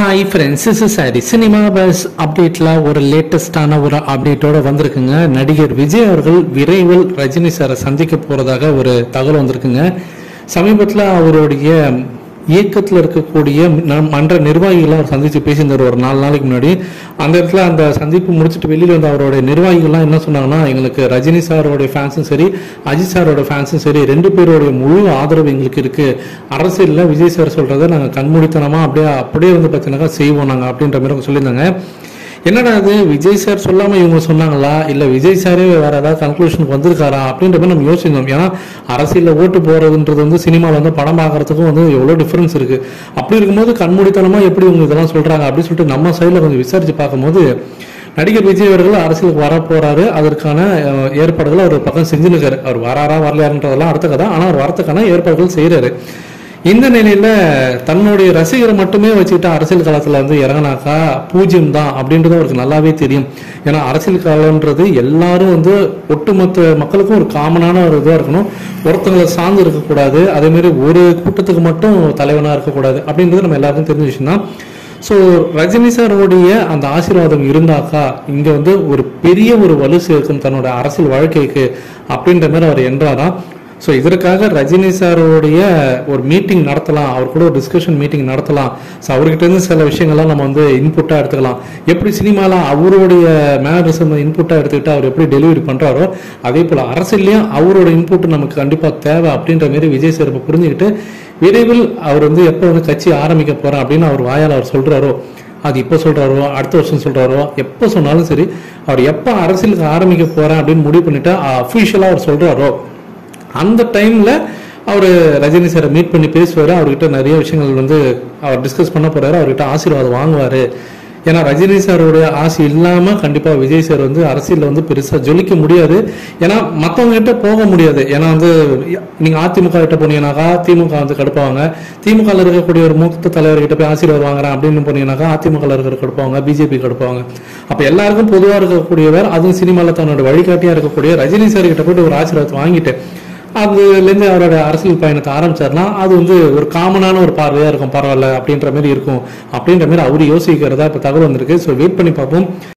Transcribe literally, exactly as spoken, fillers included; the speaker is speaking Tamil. Hi friends, this is Hari. Cinemabuz update la or latest ana or update oda vandirukkenga. Nadigar Vijay avargal Viraival Rajini sara sandhikka poradhaga or thagal vandirukkenga. Samibathla avarudiya இயக்கத்துல இருக்கக்கூடிய மன்ற நிர்வாகிகள அவர் சந்திச்சு பேசினார் ஒரு நாலு நாளுக்கு முன்னாடி அந்த இடத்துல அந்த சந்திப்பு முடிச்சிட்டு வெளியில வந்து அவரோட நிர்வாகிகள் என்ன சொன்னாங்கன்னா எங்களுக்கு ரஜினி சாரோட ஃபேன்ஸும் சரி அஜித் சாரோட ஃபேன்ஸும் சரி ரெண்டு பேரோட முழு ஆதரவு எங்களுக்கு இருக்கு அரசியல்ல விஜய் சார் சொல்றதை நாங்க கண்மூடித்தனமா அப்படியே அப்படியே வந்து பார்த்தீங்கன்னா செய்வோம் நாங்க அப்படின்ற மாதிரி சொல்லியிருந்தாங்க என்னடா அது விஜய் சார் சொல்லாம இவங்க சொன்னாங்களா இல்ல விஜய் சாரே வேற ஏதாவது கன்க்ளூஷனுக்கு வந்திருக்காரா அப்படின்ற மாதிரி நம்ம யோசிச்சோம் ஏன்னா அரசியல்ல ஓட்டு போறதுன்றது வந்து சினிமால வந்து படம் பார்க்கறதுக்கும் வந்து எவ்வளவு டிஃபரன்ஸ் இருக்கு அப்படி இருக்கும்போது கண்மூடித்தனமா எப்படி இவங்க இதெல்லாம் சொல்றாங்க அப்படி சொல்லிட்டு நம்ம சைடுல கொஞ்சம் விசாரிச்சு பார்க்கும்போது நடிகர் விஜய் அவர்கள் அரசியலுக்கு வர போறாரு அதற்கான ஏற்பாடுகளை அவர் பக்கம் செஞ்சுருக்காரு அவர் வராரா வரலையான்றதெல்லாம் அடுத்த கதை ஆனா அவர் வரத்துக்கான ஏற்பாடுகள் செய்யறாரு இந்த நிலையில தன்னுடைய ரசிகரை மட்டுமே வச்சுக்கிட்டு அரசியல் காலத்துல வந்து இறங்கினாக்கா பூஜ்யம் தான் அப்படின்றது அவருக்கு நல்லாவே தெரியும் ஏன்னா அரசியல் காலம்ன்றது எல்லாரும் வந்து ஒட்டுமொத்த மக்களுக்கும் ஒரு காமனான ஒரு இதுவாக இருக்கணும் ஒருத்தங்களை சார்ந்து இருக்கக்கூடாது அதே மாதிரி ஒரு கூட்டத்துக்கு மட்டும் தலைவனாக இருக்கக்கூடாது அப்படின்றது நம்ம எல்லாருக்கும் தெரிஞ்ச விஷயம் தான் ஸோ ரஜினி சாரோடைய அந்த ஆசீர்வாதம் இருந்தாக்கா இங்கே வந்து ஒரு பெரிய ஒரு வலு சேர்க்கும் தன்னோட அரசியல் வாழ்க்கைக்கு அப்படின்ற மாதிரி அவர் என்றாராம் So, இதற்காக ரஜினி சாரோடைய ஒரு மீட்டிங் நடத்தலாம் அவர் கூட ஒரு டிஸ்கஷன் மீட்டிங் நடத்தலாம் ஸோ அவர்கிட்ட இருந்து சில விஷயங்கள்லாம் நம்ம வந்து இன்புட்டாக எடுத்துக்கலாம் எப்படி சினிமாலாம் அவருடைய மேனரிசம் இன்புட்டாக எடுத்துக்கிட்டு அவர் எப்படி டெலிவரி பண்ணுறாரோ அதே போல் அரசியலையும் அவரோட இன்புட் நமக்கு கண்டிப்பாக தேவை அப்படின்ற மாதிரி விஜய் சார் இப்போ புரிஞ்சுக்கிட்டு விரைவில் அவர் வந்து எப்போ வந்து கட்சி ஆரம்பிக்க போகிறேன் அப்படின்னு அவர் வாயால் அவர் சொல்கிறாரோ அது இப்போ சொல்கிறாரோ அடுத்த வருஷம் சொல்கிறாரோ எப்போ சொன்னாலும் சரி அவர் எப்போ அரசியலுக்கு ஆரம்பிக்க போகிறேன் அப்படின்னு முடிவு பண்ணிவிட்டு அஃபிஷியலாக அவர் சொல்கிறாரோ அந்த டைம்ல அவர் ரஜினி சாரை மீட் பண்ணி பேசுவார் அவர்கிட்ட நிறைய விஷயங்கள் வந்து அவர் டிஸ்கஸ் பண்ண போறாரு அவர்கிட்ட ஆசீர்வாதம் வாங்குவார் ஏன்னா ரஜினி சாரோட ஆசை இல்லாம கண்டிப்பா விஜய் சார் வந்து அரசியல்ல வந்து பெருசா ஜொலிக்க முடியாது ஏன்னா மற்றவங்க கிட்ட போக முடியாது ஏன்னா வந்து நீங்க அதிமுக கிட்ட போனீங்கன்னாக்கா திமுக வந்து கடுப்பாங்க திமுக இருக்கக்கூடிய ஒரு மூத்த தலைவர்கிட்ட போய் ஆசீர்வாதம் வாங்குறேன் அப்படின்னு போனீங்கன்னாக்கா அதிமுக இருக்கிற கடுப்பாங்க பிஜேபி கடுப்பாங்க அப்ப எல்லாருக்கும் பொதுவா இருக்கக்கூடியவர் அதுவும் சினிமால தன்னோட வழிகாட்டியா இருக்கக்கூடிய ரஜினி சார் கிட்ட போயிட்டு ஒரு ஆசீர்வாதம் வாங்கிட்டு அதுலேருந்து அவரோட அரசியல் பயணத்தை ஆரம்பிச்சார்னா அது வந்து ஒரு காமனான ஒரு பார்வையாக இருக்கும் பரவாயில்ல அப்படின்ற மாதிரி இருக்கும் அப்படின்ற மாதிரி அவரு யோசிக்கிறதா இப்போ தகவல் வந்திருக்கு ஸோ வெயிட் பண்ணி பார்ப்போம்